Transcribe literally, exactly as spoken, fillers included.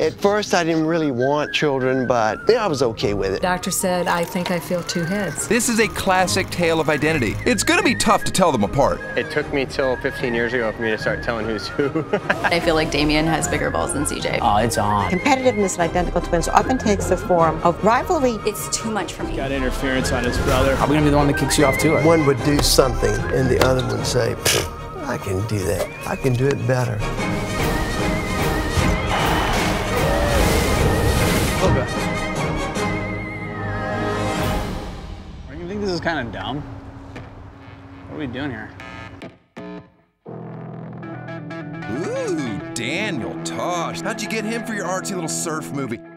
At first, I didn't really want children, but yeah, I was okay with it. Doctor said, I think I feel two heads. This is a classic tale of identity. It's gonna be tough to tell them apart. It took me till fifteen years ago for me to start telling who's who. I feel like Damien has bigger balls than C J. Oh, it's on. Competitiveness in identical twins often takes the form of rivalry. It's too much for me. He's got interference on his brother. I'm gonna be the one that kicks you off too. One would do something, and the other would say, I can do that. I can do it better. Don't you think this is kind of dumb? What are we doing here? Ooh, Daniel Tosh. How'd you get him for your artsy little surf movie?